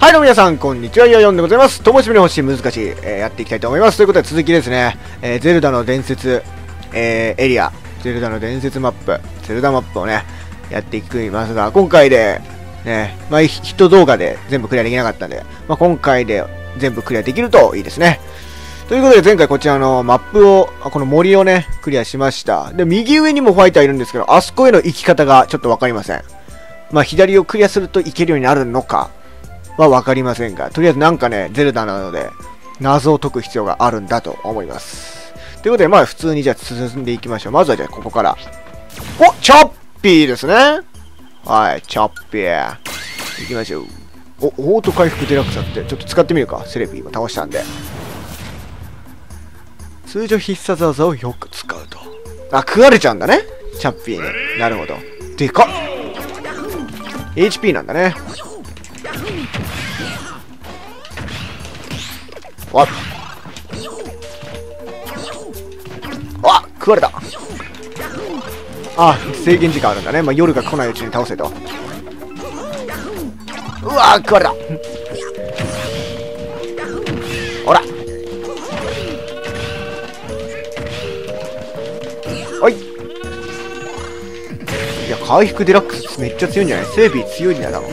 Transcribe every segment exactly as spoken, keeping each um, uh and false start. はいどうも皆さん、こんにちは。ヨヨンでございます。ともしびの星難しい、えー、やっていきたいと思います。ということで続きですね、えー、ゼルダの伝説、えー、エリア、ゼルダの伝説マップ、ゼルダマップをね、やっていきますが、今回で、ね、まあ、ヒット動画で全部クリアできなかったんで、まあ、今回で全部クリアできるといいですね。ということで前回こちらのマップを、この森をね、クリアしました。で、右上にもファイターいるんですけど、あそこへの行き方がちょっとわかりません。まあ、左をクリアすると行けるようになるのか、はわかりませんが、とりあえずなんかね、ゼルダなので、謎を解く必要があるんだと思います。ということで、まあ普通にじゃあ進んでいきましょう。まずはじゃあここから。お、チョッピーですね。はい、チョッピー。行きましょう。お、オート回復デラックスって、ちょっと使ってみるか。セレビーも倒したんで。通常必殺技をよく使うと。あ、食われちゃうんだね。チョッピーに。なるほど。でかっ。エイチピー なんだね。わっあっ食われた。あ、制限時間あるんだね。まあ、夜が来ないうちに倒せと。うわ食われた。ほらおい。いや回復デラックスめっちゃ強いんじゃない？整備強いんだろう。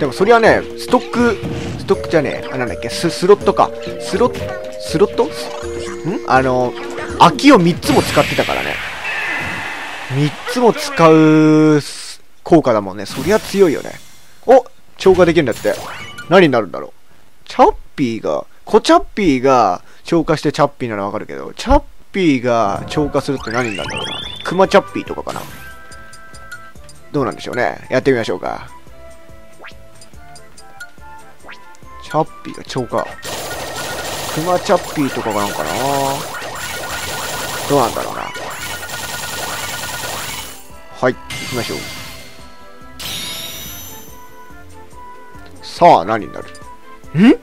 でもそりゃね、ストックストックじゃねえ、あ、なんだっけ、ス、スロットか。スロット、スロットんあの、空きをみっつも使ってたからね。みっつも使う効果だもんね。そりゃ強いよね。お、超過できるんだって。何になるんだろう。チャッピーが、コチャッピーが超過してチャッピーならわかるけど、チャッピーが超過するって何になるんだろうな。クマチャッピーとかかな。どうなんでしょうね。やってみましょうか。チャッピーが超過。クマチャッピーとかがなんかな。どうなんだろうな。はい、行きましょう。さあ、何になる？ん？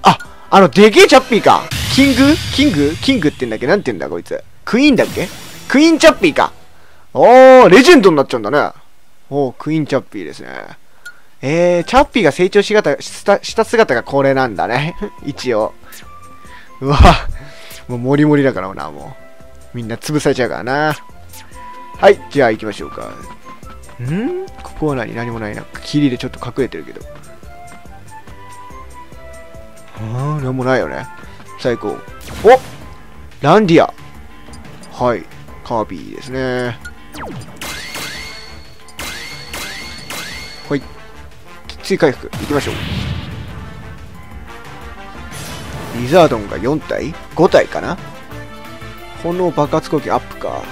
あ、あの、でけえチャッピーか。キング？キング？キングって言うんだっけ？なんて言うんだこいつ。クイーンだっけ？クイーンチャッピーか。おー、レジェンドになっちゃうんだね。おー、クイーンチャッピーですね。えー、チャッピーが成長しがた、した、した姿がこれなんだね。一応。うわ、もうモリモリだからな、もう。みんな潰されちゃうからな。はい、じゃあ行きましょうか。ん？ここは何？何もないな。霧でちょっと隠れてるけど。あー、なんもないよね。最高。お！ランディア。はい、カービィですね。はい。追回復いきましょう。リザードンがよん体ご体かな。炎爆発攻撃アップか。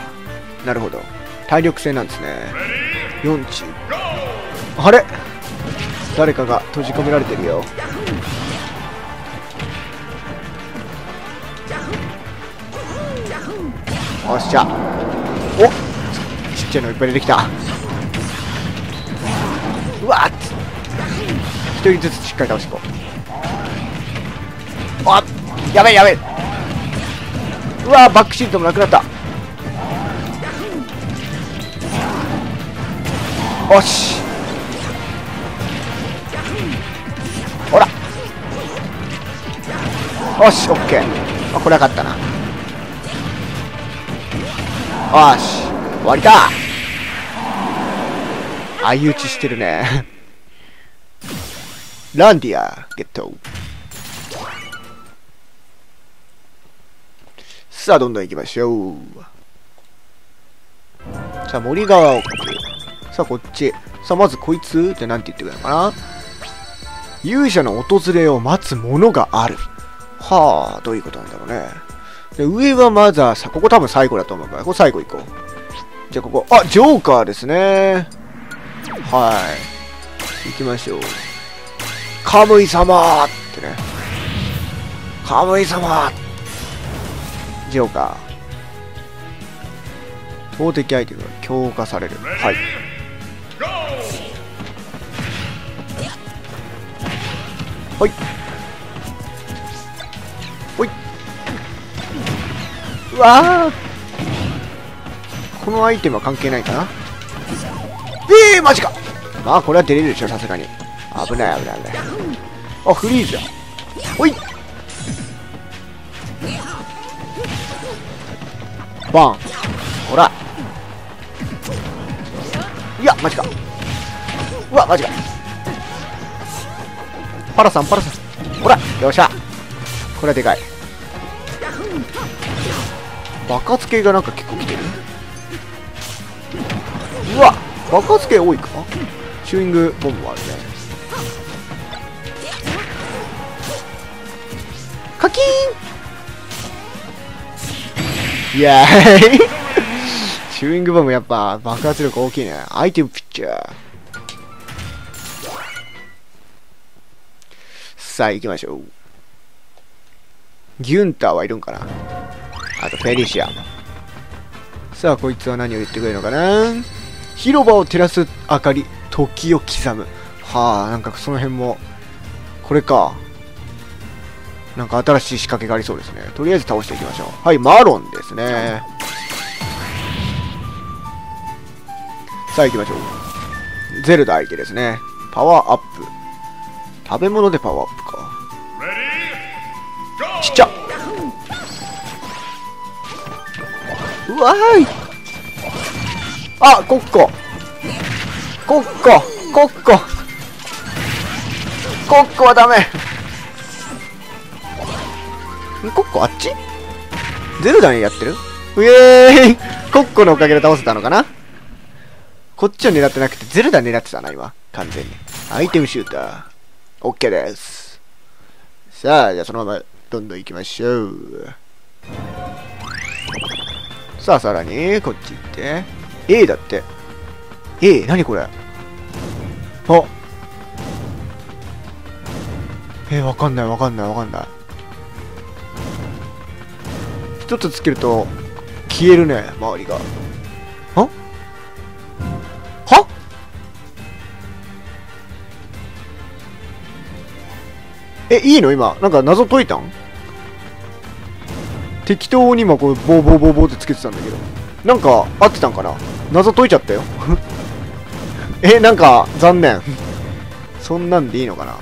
なるほど、体力性なんですね。よん中あれ誰かが閉じ込められてるよ。よっしゃ。おっちっちゃいのいっぱい出てきた。うわっ一人ずつしっかり倒していこう。あっやべえやべえ。うわーバックシールドもなくなった。よしほらよしオッケー。あこれは勝ったな。よし終わりだ。相打ちしてるね。ランディア、ゲット。さあ、どんどん行きましょう。さあ、森側を。さあ、こっち。さあ、まずこいつってなんて言ってくれるのかな。勇者の訪れを待つものがある。はあ、どういうことなんだろうね。で上はまださ、ここ多分最後だと思うから、ここ最後行こう。じゃあ、ここ。あ、ジョーカーですね。はい。行きましょう。カムイ様ってね。カムイ様ジョーカー。投擲アイテムが強化される。はい。ほい。ほい。うわーこのアイテムは関係ないかな。えー、マジか。まあ、これは出れるでしょ、さすがに。危ない危ない危ない。あ、フリーじゃん。おいバン、ほら、いやマジか、うわマジか、パラさんパラさん、ほらよっしゃ、これはでかい。爆発系がなんか結構きてる。うわ爆発系多いか。チューイングボムもあるね。カキーン、イエーイチューイングボムやっぱ爆発力大きいね。アイテムピッチャー、さあ行きましょう。ギュンターはいるんかな、あとフェリシア。さあこいつは何を言ってくれるのかな。広場を照らす明かり、時を刻む。はあ、なんかその辺もこれか、なんか新しい仕掛けがありそうですね。とりあえず倒していきましょう。はい、マロンですね。さあ行きましょう。ゼルダ相手ですね。パワーアップ、食べ物でパワーアップか。ちっちゃ、うわーい、あ、コッココッココッココッコはダメ。コッコあっちゼルダにやってる。うえーい、コッコのおかげで倒せたのかな。こっちを狙ってなくてゼルダ狙ってたな今、完全に。アイテムシューター OK です。さあじゃあそのままどんどん行きましょう。さあさらにこっち行って A だって。 A 何これ、あえー、わかんないわかんないわかんない。一つつけると消えるね周りが。あはえ、いいの今なんか謎解いたん。適当に今こうボーボーボーボーってつけてたんだけど、なんか合ってたんかな。謎解いちゃったよえ、なんか残念そんなんでいいのかな、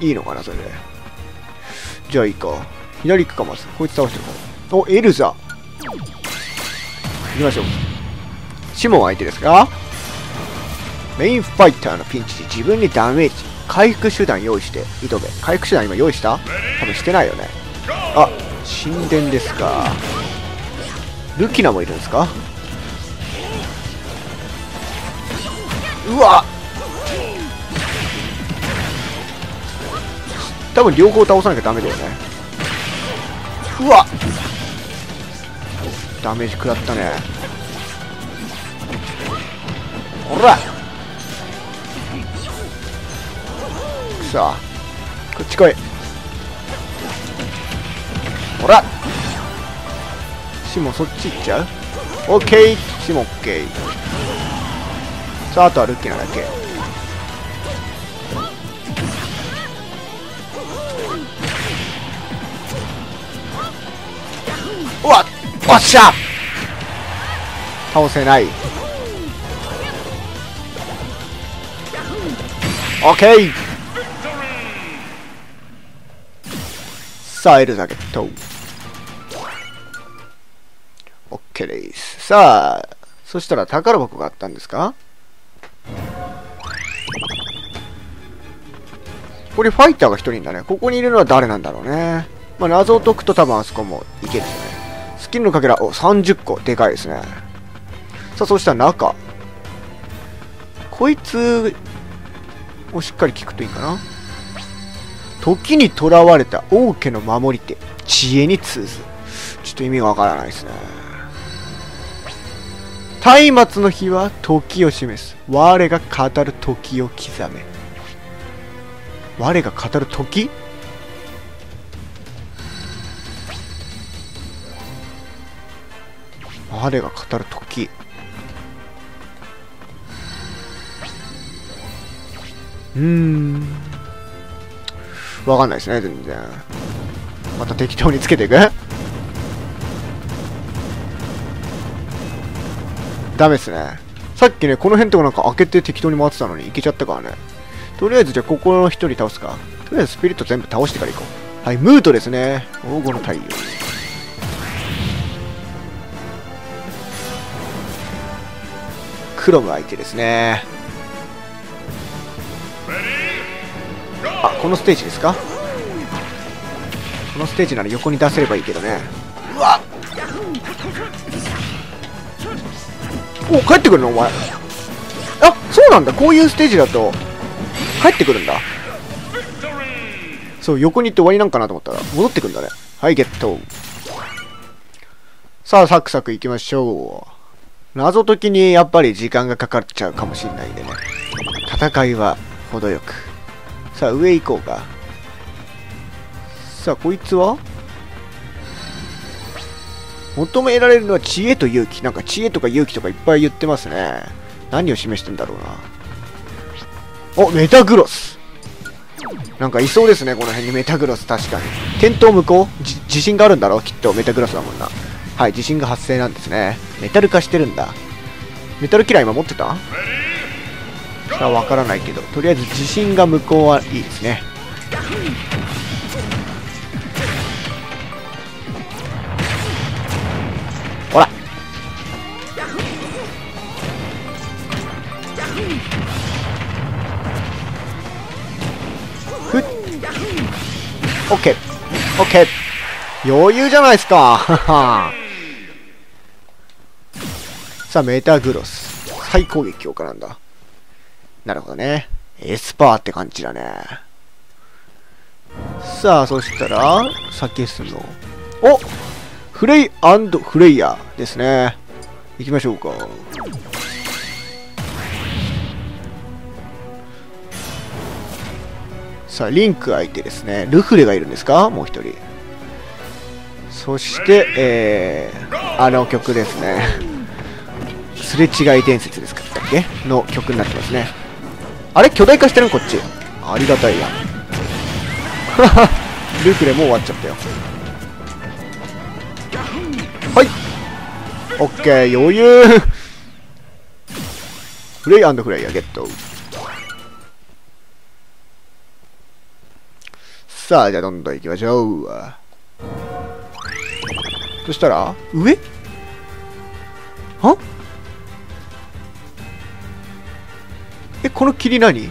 いいのかなそれで。じゃあいいか、左行くかまず。こいつ倒してる。お、エルザ行きましょう。シモン相手ですか。メインファイターのピンチで自分にダメージ、回復手段用意して。糸部回復手段今用意した、多分してないよね。あ、神殿ですか。ルキナもいるんですか。うわ、多分両方倒さなきゃダメだよね。うわダメージ食らったね。ほらさあこっち来い、ほらシモンそっち行っちゃう。オッケーシモンオッケー。さああとはルッキーなだけ。うわおっしゃ倒せない。オッケー。さあエルザゲット OK です。さあそしたら宝箱があったんですか。これファイターが一人だね。ここにいるのは誰なんだろうね。まあ謎を解くと多分あそこもいけるよね。スキルのかけら、おさんじゅっこでかいですね。さあそしたら中、こいつをしっかり聞くといいかな。時に囚われた王家の守り手、知恵に通ず。ちょっと意味がわからないですね。松明の日は時を示す。我が語る時を刻め。我が語る時？我が語る時。うーん。わかんないですね、全然。また適当につけていくダメですね。さっきね、この辺とかなんか開けて適当に回ってたのに、いけちゃったからね。とりあえず、じゃあ、ここの一人倒すか。とりあえず、スピリット全部倒してから行こう。はい、ムートですね。黄金の太陽。クロム相手ですね。あ、このステージですか。このステージなら横に出せればいいけどね。うわっ、お、帰ってくるのお前。あ、そうなんだ、こういうステージだと帰ってくるんだ。そう、横に行って終わりなんかなと思ったら戻ってくるんだね。はい、ゲット。さあ、サクサクいきましょう。謎解きにやっぱり時間がかかっちゃうかもしれないんでね、戦いは程よく。さあ、上行こうか。さあ、こいつは求められるのは知恵と勇気。なんか知恵とか勇気とかいっぱい言ってますね。何を示してんだろうな。お、メタグロス。なんかいそうですね、この辺にメタグロス。確かに。転倒無効？じ、地震があるんだろうきっと。メタグロスだもんな。はい、地震が発生なんですね。メタル化してるんだ。メタルキラー今持ってた？さあ、わからないけど。とりあえず地震が無効はいいですね。オッケー、オッケー、余裕じゃないですか。さあ、メタグロス。再攻撃強化なんだ。なるほどね。エスパーって感じだね。さあ、そしたら、先進の。お、フレイ&フレイヤーですね。行きましょうか。さあ、リンク相手ですね。ルフレがいるんですか、もう一人。そして、えー、あの曲ですね。すれ違い伝説ですかっけの曲になってますね。あれ、巨大化してるのこっち。ありがたいや。ルフレもう終わっちゃったよ。はい。オッケー、余裕。フレイ&フレイヤーゲット。さあ、じゃあどんどん行きましょう。そしたら、上？は？え、この霧何？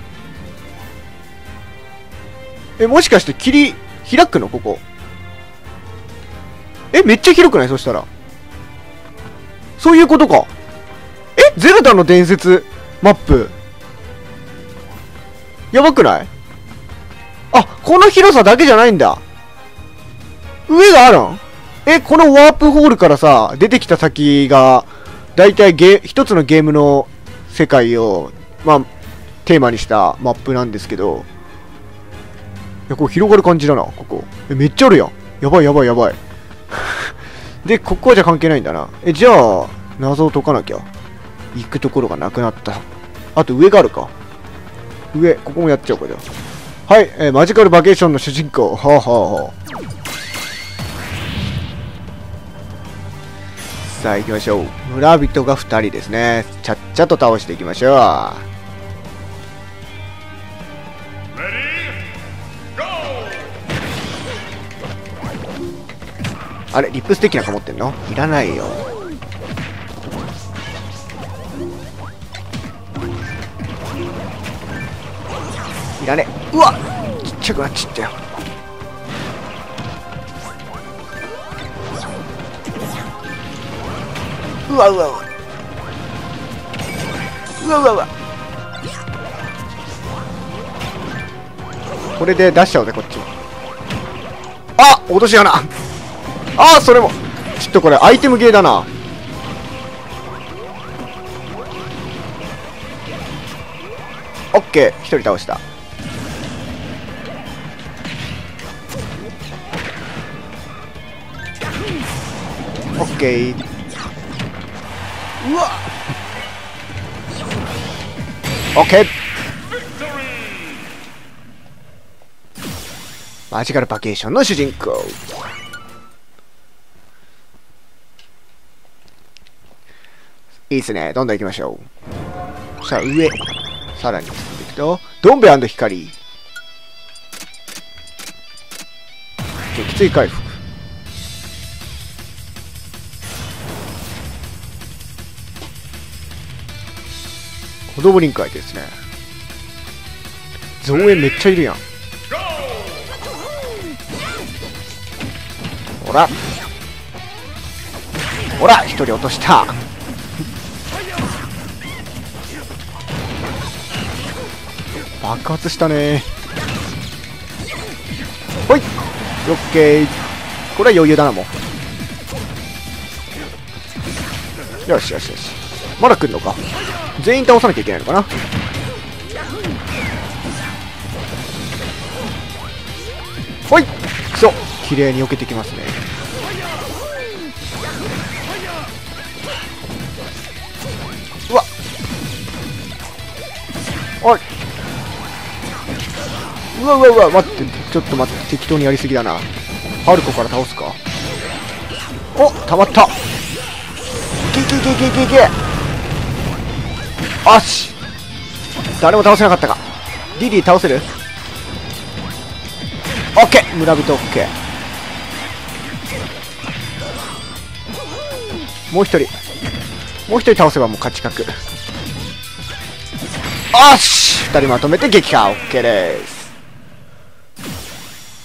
え、もしかして霧、開くのここ。え、めっちゃ広くない？そしたら。そういうことか。え、ゼルダの伝説マップ。やばくない？あ、この広さだけじゃないんだ。上があるん？え、このワープホールからさ、出てきた先が、だいたいゲ、一つのゲームの世界を、まあ、テーマにしたマップなんですけど、いや、これ広がる感じだな、ここ。え、めっちゃあるやん。やばいやばいやばい。で、ここはじゃ関係ないんだな。え、じゃあ、謎を解かなきゃ。行くところがなくなった。あと上があるか。上、ここもやっちゃおうか、じゃあ。はい、えー、マジカルバケーションの主人公。はあ、はあ、さあ行きましょう。村人がふたりですね。ちゃっちゃと倒していきましょう。あれ、リップステッキなんか持ってんの？いらないよ。いらね。うわっ、ちっちゃくなっちゃったよ。うわうわうわうわうわうわ。これで出しちゃおうぜ、こっち。あ、落とし穴。あ、それもちょっとこれアイテムゲーだな。オッケー、一人倒した。オッケー。うわっ、オッケー。マジカルバケーションの主人公。いいっすね、どんどんいきましょう。さあ、上。さらに進んでいくと、どん兵衛&光。撃墜回復。子供臨界ですね。ゾンエめっちゃいるやん。ほらほら、一人落とした。爆発したね。ほい、オッケー。これは余裕だな。もうよしよしよし。まだ来るのか。全員倒さなきゃいけないのかな。ほい、くそ、綺麗に避けてきますね。うわっ、おいうわうわうわ、待って、ちょっと待って、適当にやりすぎだな。ハルコから倒すか。お、たまった。いけいけいけいけいけいけ。よし、誰も倒せなかったか。リリー倒せる？ OK、 村人 OK。 もう一人もう一人倒せばもう勝ち確。よし、ふたりまとめて撃破。 OK でーす。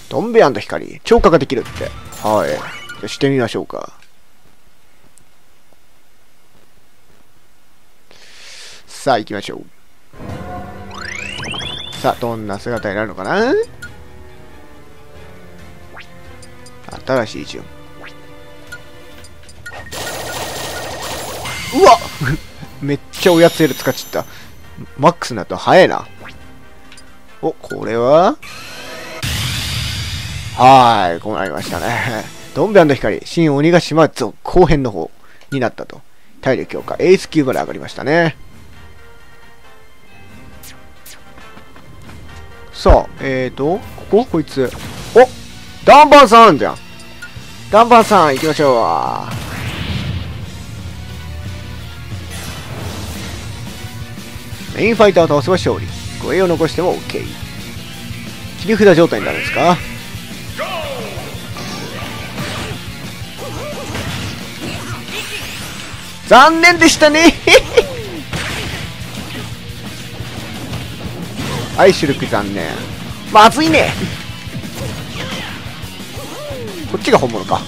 どん兵衛&光、超過ができるって。はい、じゃあしてみましょうか。さあ行きましょう。さあ、どんな姿になるのかな。新しい順。うわっめっちゃおやつ L 使っちゃった。マックスになったら早いな。お、これははーい、こうなりましたね。どん兵衛&光、新鬼ヶ島続後編の方になったと。体力強化、エース級まで上がりましたね。さあ、えーと、こここいつ。お、ダンバーさんじゃん。ダンバーさん、行きましょう。メインファイターを倒せば勝利。護衛を残しても OK。切り札状態になるんですか。残念でしたね。はい、主力残念。まずいね。こっちが本物か。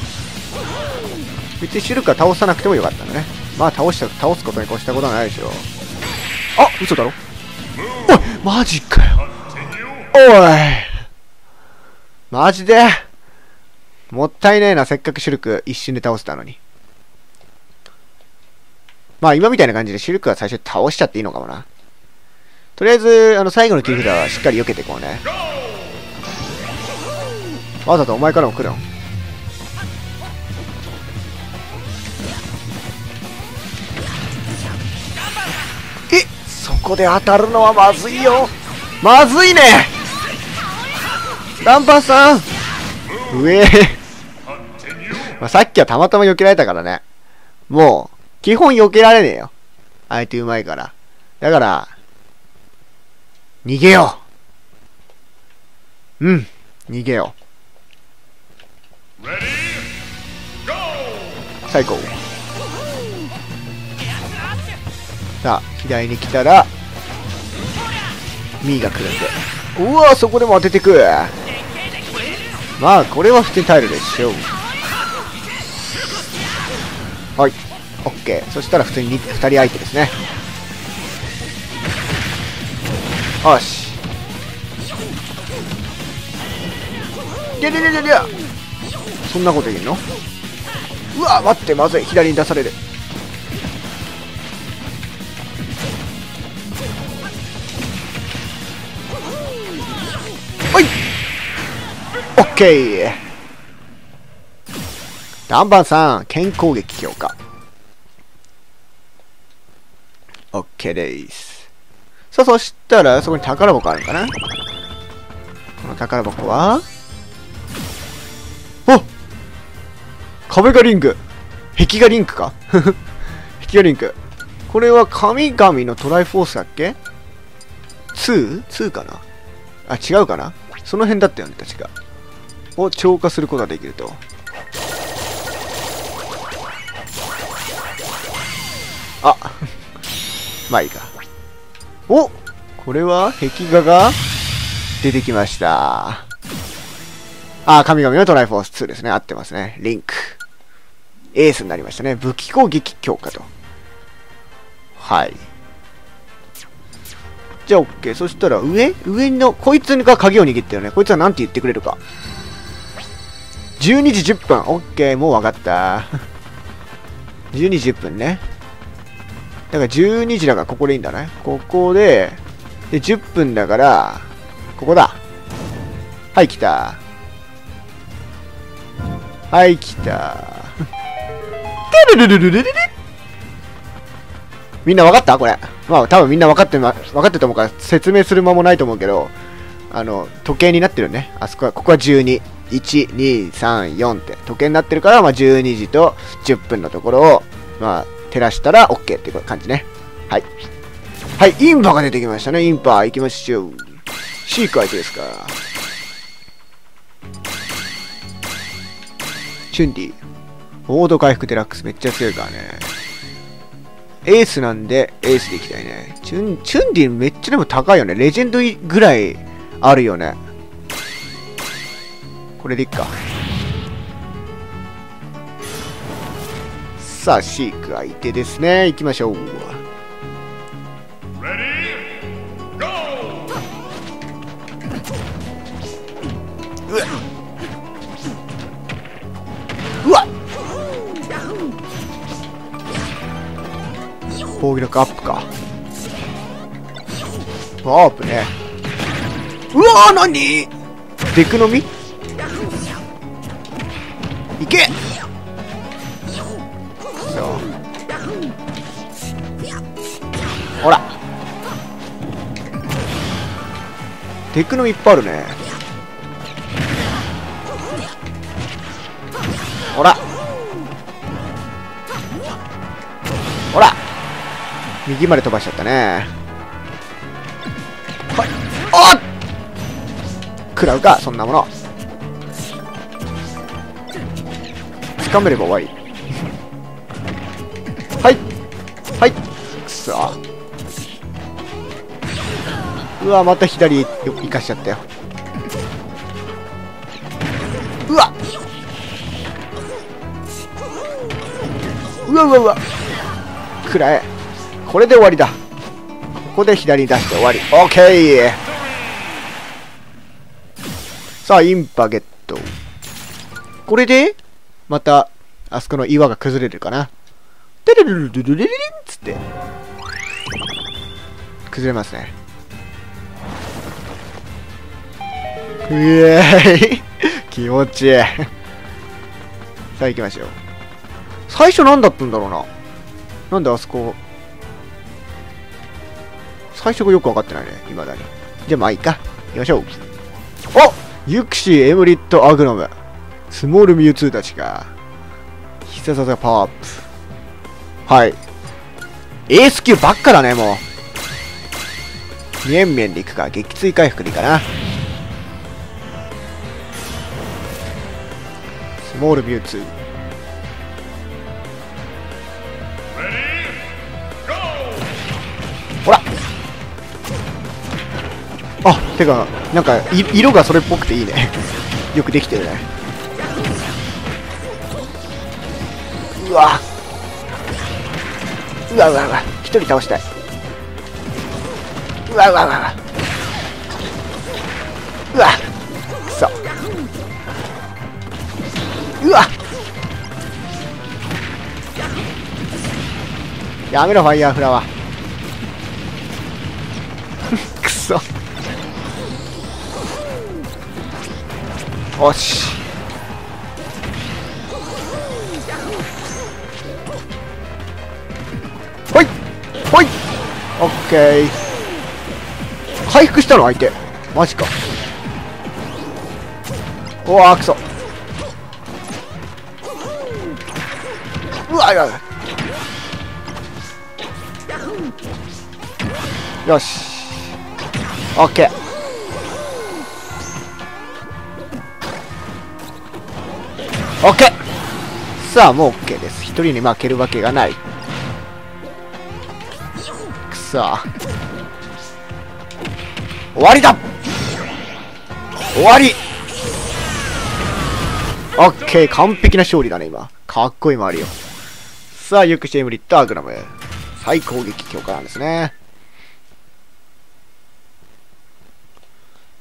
別に主力は倒さなくてもよかったんだね。まあ倒した、倒すことに越したことはないでしょう。あ、嘘だろ。おい、マジかよ。おいマジでもったいねえな。せっかく主力一瞬で倒せたのに。まあ今みたいな感じで主力は最初に倒しちゃっていいのかもな。とりあえず、あの、最後の切り札はしっかり避けていこうね。わざとお前からも来るの。え、そこで当たるのはまずいよ。まずいね。ダンパーさん、うえまあさっきはたまたま避けられたからね。もう、基本避けられねえよ。相手うまいから。だから、逃げよう。うん、逃げよう。最高。さあ、左に来たらミーが来るんで。うわ、そこでも当ててく。まあこれは普通に耐えるでしょう。はい、オッケー。そしたら普通に に, ふたり相手ですね。よし。いやいやいやいや、そんなこと言うの。うわ、待って、まずい。左に出される。はい、オッケー。ダンバンさん、剣攻撃強化。オッケーでーす。さあ、そしたら、そこに宝箱あるかな。この宝箱は、おっ、壁がリンク、壁がリンクか。壁がリンク。これは神々のトライフォースだっけ ?ツー?ツー かなあ、違うかな、その辺だったよね、確か。を超過することができると。あまあいいか。おっ、これは壁画が出てきました。あ、神々のトライフォースツーですね。合ってますね。リンク。エースになりましたね。武器攻撃強化と。はい。じゃあ OK。そしたら上上の、こいつが鍵を握ってるね。こいつは何て言ってくれるか。じゅうにじじゅっぷん。OK。もう分かった。じゅうにじじゅっぷんね。だからじゅうにじだからここでいいんだね。ここで、でじゅっぷんだから、ここだ。はい、来た。はい、来た。みんな分かった？これ。まあ、多分みんな分かって、ま、分かってると思うから、説明する間もないと思うけど、あの、時計になってるね。あそこは、ここはじゅうに。いち、に、さん、よんって時計になってるから、まあ、じゅうにじとじゅっぷんのところを、まあ、照らしたら OK っていう感じね。はい。はい、インパが出てきましたね。インパ、行きましょう。シーク相手ですか。チュンディ。モード回復デラックス。めっちゃ強いからね。エースなんで、エースでいきたいね。チュン、チュンディめっちゃでも高いよね。レジェンドぐらいあるよね。これでいっか。さあ、シーク相手ですね。行きましょう。うわっ、攻撃力アップか。ワープね。うわー、なにデクの実いけ。そうほら、テクノいっぱいあるね。ほらほら、右まで飛ばしちゃったね。はい、あっ食らうか、そんなもの。掴めれば終わり。はいはい、くそ。うわ、また左生かしちゃったよ。うわうわうわうわ、くらえ。これで終わりだ。ここで左に出して終わり。オッケー。さあ、インパゲット。これでまたあそこの岩が崩れるかな。テレルルルルルルンつって崩れますね。うえーい気持ちいい。さあ行きましょう。最初何だったんだろうな。なんであそこ最初がよく分かってないね、いまだに。じゃあまあいいか、行きましょう。お、ユクシー、エムリット、アグノム、スモールミュウツーたちか。必殺技パワーアップ。はい。エース級ばっかだね、もう。ミエンミエンでいくか。撃墜回復でいいかな。スモールビューツー。ほら。あ、てか、なんか、色がそれっぽくていいね。よくできてるね。うわっ。うわうわうわ、一人倒したい。うわうわうわうわ、くそ。うわやめろ、ファイヤーフラワー。くそ。おし、オッケー。回復したの相手、マジか。うわー、くそ。うわうわうよし、 OK。 OK、 さあもう OK です。ひとりに負けるわけがない。くそ、終わりだ、終わり。 OK、 完璧な勝利だね。今かっこいい回りよ。さあ、ユクシェムリット、アグラム再攻撃強化なんですね。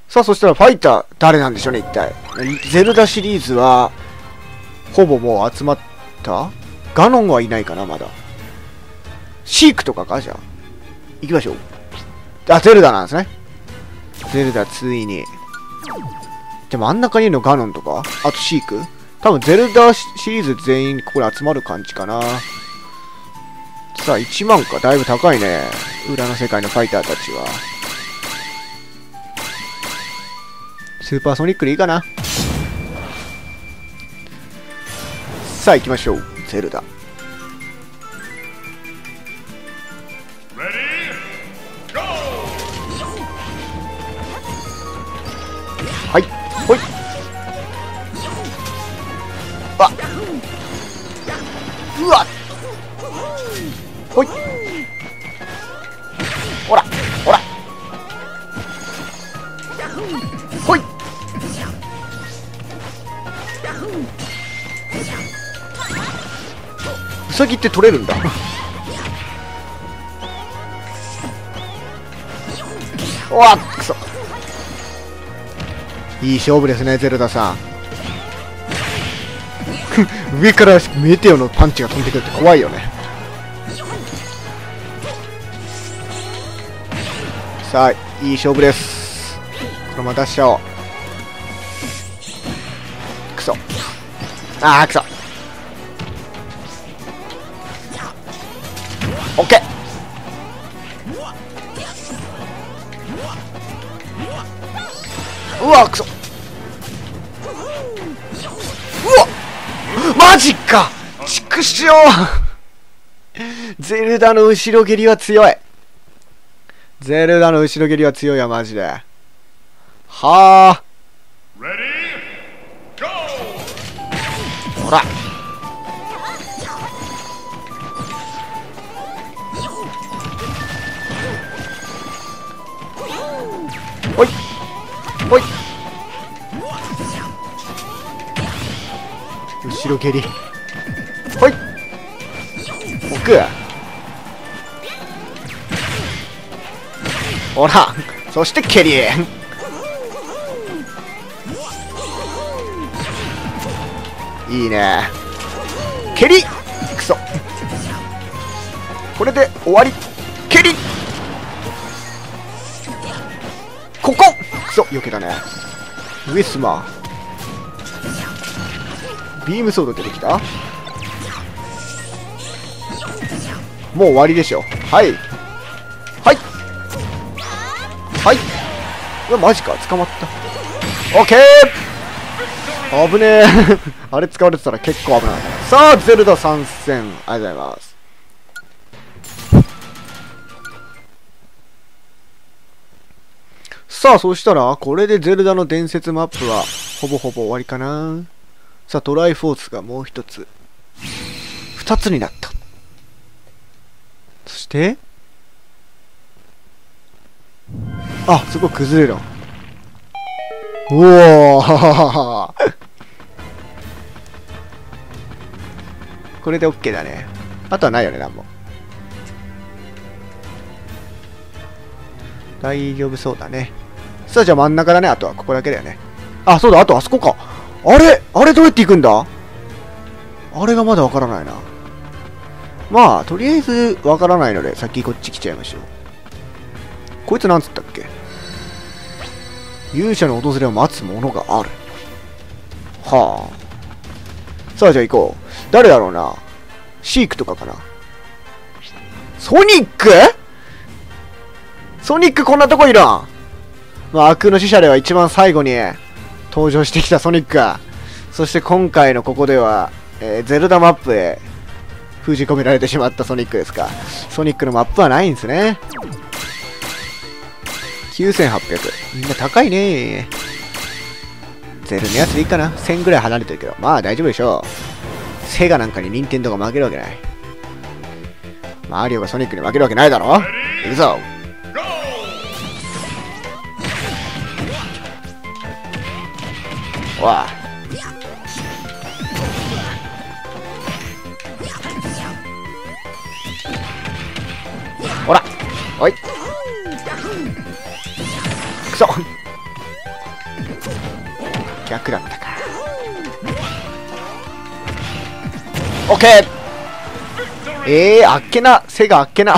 さあ、そしたらファイター誰なんでしょうね、一体。ゼルダシリーズはほぼもう集まった。ガノンはいないかな、まだ。シークとかか。じゃあ行きましょう。あ、ゼルダなんですね。ゼルダ、ついに。でも真ん中にいるのガノンとか、あとシーク。多分ゼルダシリーズ全員ここに集まる感じかな。さあ、いちまんか。だいぶ高いね、裏の世界のファイターたちは。スーパーソニックでいいかな。さあ行きましょう、ゼルダ。はい、ほい。あ、うわっ、ほい、ほらほら、ほい。ウサギって取れるんだ。うわっ、くそ、いい勝負ですね、ゼルダさん。上からメテオのパンチが飛んでくるって怖いよね。さあ、いい勝負です。このまま出しちゃおう。クソ、ああ、クソ。オッケー、うわ、くそ、うわ、マジか、畜生。ゼルダの後ろ蹴りは強い。ゼルダの後ろ蹴りは強いわ、マジで。はあ、ほら、ほいほい、後ろ蹴り、ほい、奥、ほら、そして蹴り。いいね、蹴り、くそ、これで終わり。蹴り、ここ、くそ、避けたね。ウィスマー、ビームソード出てきた。もう終わりでしょ。はいはいはい、うわ、マジか、捕まった。オッケー、危ねえ。あれ使われてたら結構危ない。さあ、ゼルダ参戦、ありがとうございます。さあ、そしたら、これでゼルダの伝説マップは、ほぼほぼ終わりかな。さあ、トライフォースがもう一つ。二つになった。そして、あ、すごい崩れる。おおこれで OK だね。あとはないよね、なんも。大丈夫そうだね。さあ、じゃあ真ん中だね。あとはここだけだよね。あ、そうだ、あとあそこか。あれあれどうやって行くんだ、あれがまだわからないな。まあ、とりあえずわからないので、先こっち来ちゃいましょう。こいつなんつったっけ、勇者の訪れを待つものがある。はあ。さあ、じゃあ行こう。誰だろうな、シークとかかな。ソニック、ソニックこんなとこいるん。まあ、悪空の使者では一番最後に登場してきたソニックが、そして今回のここでは、えー、ゼルダマップへ封じ込められてしまったソニックですか。ソニックのマップはないんですね。きゅうせんはっぴゃく。みんな高いねー。ゼルのやつでいいかな。せんぐらい離れてるけど。まあ大丈夫でしょう。セガなんかに任天堂が負けるわけない。マリオがソニックに負けるわけないだろ。行くぞ。わあ。ほら、おい、くそ、逆だったか。オッケー。えー、あっけな、セガあっけな、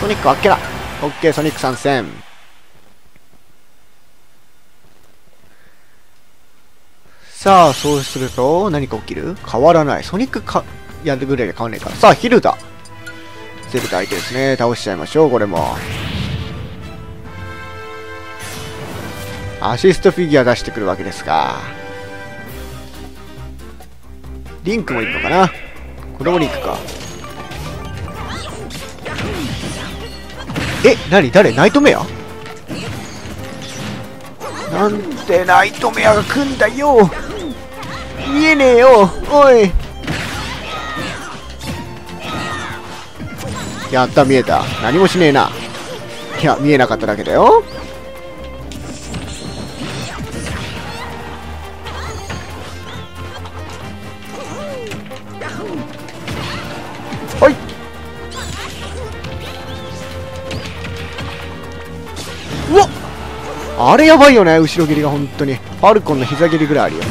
ソニックあっけな。オッケー、ソニック参戦。さあ、そうすると何か起きる？変わらない。ソニックかやるぐらいで変わんないから。さあ、ヒルダ。ゼルダ相手ですね。倒しちゃいましょう、これも。アシストフィギュア出してくるわけですか。リンクもいいのかな。これもリンクか。え、なに、誰？ナイトメア？なんてナイトメアが来んだよ。見えねえよ、おい。やった、見えた。何もしねえな。いや、見えなかっただけだよ。ほい。うわっ、あれやばいよね、後ろ蹴りが。本当にファルコンの膝蹴りぐらいあるよ。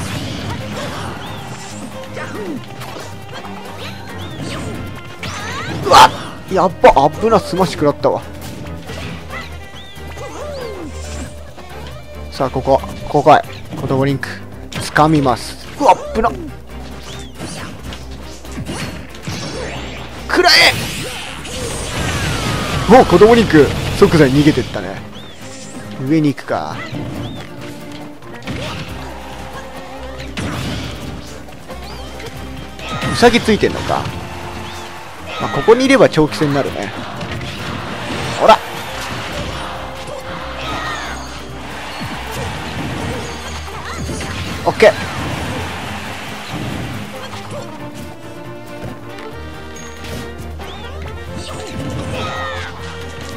うわっ、やっぱ危な、スマッシュ食らったわ。さあ、ここここへ子供リンク掴みます。うわっ、危な、食らえ。もう子供リンク即座に逃げてったね。上に行くか。ウサギついてんのか。まあ、ここにいれば長期戦になるね。ほら、オッケー。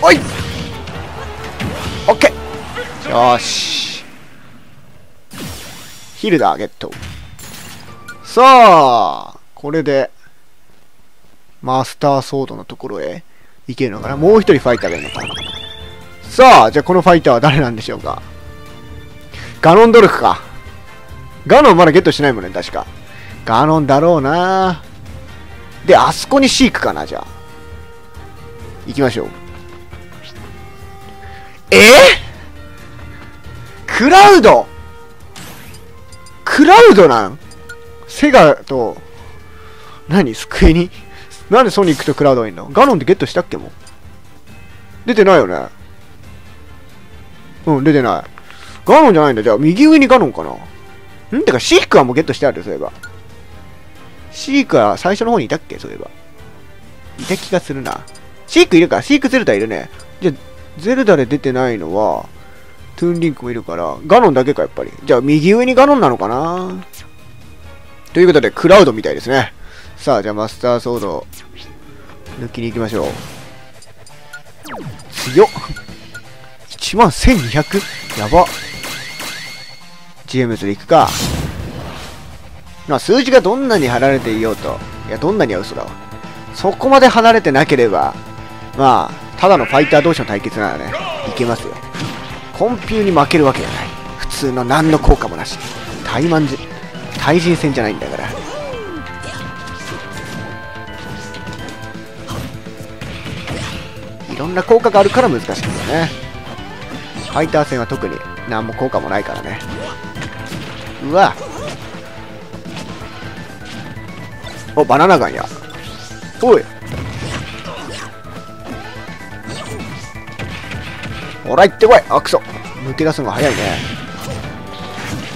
おい、オッケー。よーし、ヒルダーゲット。さあ、これでマスターソードのところへ行けるのかな。もう一人ファイターがいるのかな。さあ、じゃあこのファイターは誰なんでしょうか。ガノンドルフか。ガノンまだゲットしてないもんね、確か。ガノンだろうな。で、あそこにシークかな、じゃあ。行きましょう。えー、クラウドクラウドなん？セガと、何？スクエニ？なんでソニックとクラウドがいるの？ガノンってゲットしたっけ？もう出てないよね。うん、出てない。ガノンじゃないんだ。じゃあ右上にガノンかな。んてか、シークはもうゲットしてあるよ、そういえば。シークは最初の方にいたっけ、そういえば。いた気がするな。シークいるか。シークゼルダいるね。じゃあゼルダで出てないのはトゥーンリンクもいるからガノンだけか、やっぱり。じゃあ右上にガノンなのかな。ということでクラウドみたいですね。さあ、じゃあマスターソードを抜きに行きましょう。強っ。いちまんせんにひゃく？ やば。ジェームズで行くか。まあ、数字がどんなに離れていようと。いや、どんなには嘘だわ。そこまで離れてなければ、まあ、ただのファイター同士の対決ならね、いけますよ。コンピューに負けるわけがない。普通の何の効果もなし。対マンじ、対人戦じゃないんだから。いろんな効果があるから難しいんだよね。ファイター戦は特に何も効果もないからね。うわ、お、バナナガンや。おい、ほら行ってこい。あ、くそ、抜け出すのが早いね。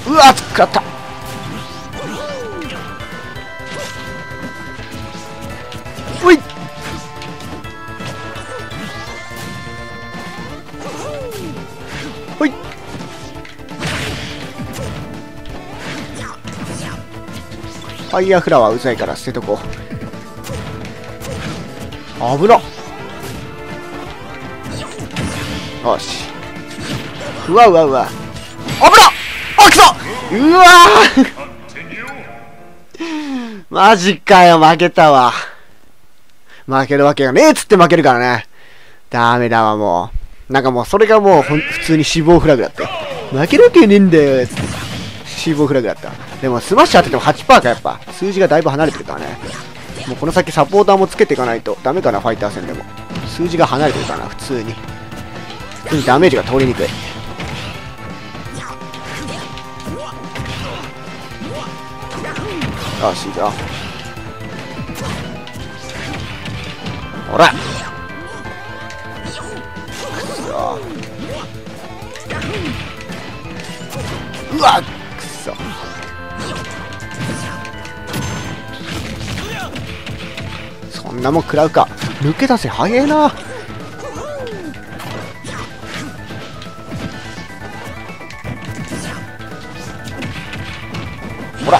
うわ、使った。ういっ、ほい。ファイヤーフラワーうざいから捨てとこう。危なっ。よし。うわうわうわ。危なっ。あ、くそ。うわーマジかよ、負けたわ。負けるわけがねえっつって負けるからね。ダメだわ、もう。なんかもう、それがもう、ほん、普通に死亡フラグだった。負けるわけねえんだよ、つって。死亡フラグだった。でも、スマッシュ当てても はちパーセント か、やっぱ。数字がだいぶ離れてるからね。もうこの先サポーターもつけていかないとダメかな、ファイター戦でも。数字が離れてるからな、普通に。普通にダメージが通りにくい。よし、いいぞ。ほらうわっくそ。そんなもん食らうか。抜け出せ早えな。ほら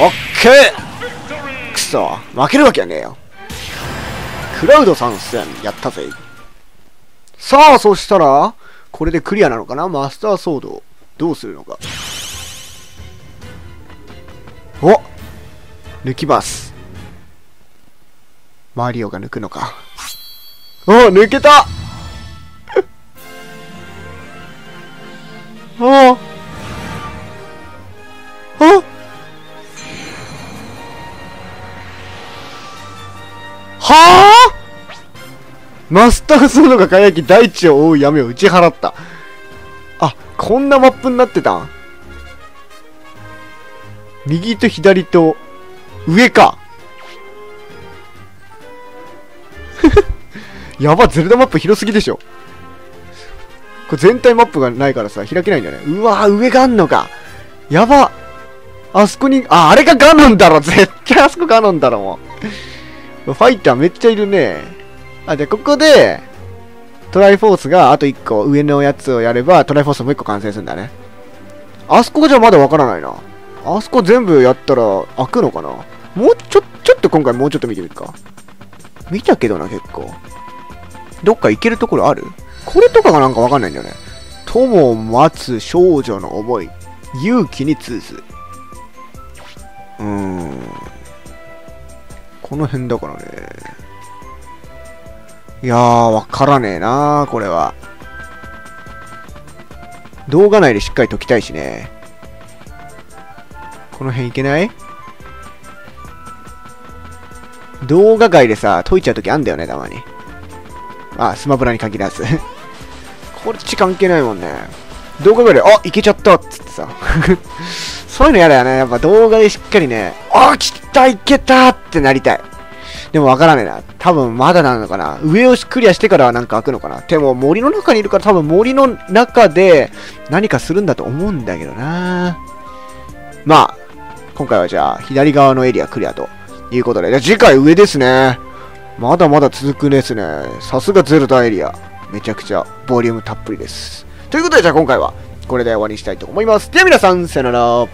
オッケー。くそ、負けるわけはねえよ。クラウド参戦やったぜ。さあ、そしたらこれでクリアなのかな。マスターソードをどうするのか。お、抜きます。マリオが抜くのか。お、抜けたおおはあ、マスターソードが輝き大地を覆う闇を打ち払った。あ、こんなマップになってたん。右と左と上かやば、ゼルダマップ広すぎでしょ。これ全体マップがないからさ、開けないんだね。うわー、上があんのか。やば、あそこに、あ、あれがガノンだろ。絶対あそこガノンだろ。もうファイターめっちゃいるね。あ、で、ここで、トライフォースがあといっこ上のやつをやれば、トライフォースもういっこ完成するんだね。あそこじゃまだわからないな。あそこ全部やったら開くのかな。もうちょ、ちょっと今回もうちょっと見てみるか。見たけどな、結構。どっか行けるところある？これとかがなんかわかんないんだよね。友を待つ少女の思い。勇気に通ず。うーん。この辺だからね。いやー、わからねえなー、これは。動画内でしっかり解きたいしね。この辺いけない？動画外でさ、解いちゃうときあんだよね、たまに。あ、スマブラに限らず。こっち関係ないもんね。動画外で、あ、いけちゃったっつってさ。そういうのやだよね。やっぱ動画でしっかりね、あ、来た、いけたってなりたい。でもわからねえな。多分まだなのかな。上をクリアしてからはなんか開くのかな。でも森の中にいるから多分森の中で何かするんだと思うんだけどな。まあ、今回はじゃあ左側のエリアクリアということで。じゃあ次回上ですね。まだまだ続くですね。さすがゼルダエリア。めちゃくちゃボリュームたっぷりです。ということでじゃあ今回はこれで終わりにしたいと思います。では皆さん、さよなら。